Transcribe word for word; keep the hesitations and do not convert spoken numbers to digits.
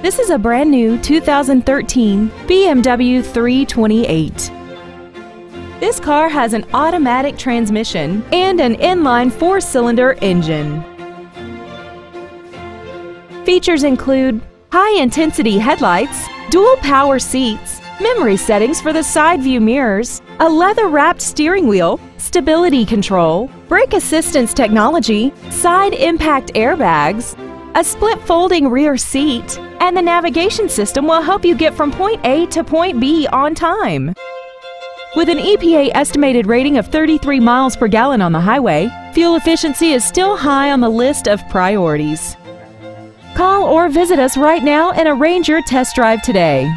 This is a brand new two thousand thirteen B M W three twenty-eight. This car has an automatic transmission and an inline four-cylinder engine. Features include high-intensity headlights, dual power seats, memory settings for the side view mirrors, a leather-wrapped steering wheel, stability control, brake assistance technology, side impact airbags, a split folding rear seat, and the navigation system will help you get from point A to point B on time. With an E P A estimated rating of thirty-three miles per gallon on the highway, fuel efficiency is still high on the list of priorities. Call or visit us right now and arrange your test drive today.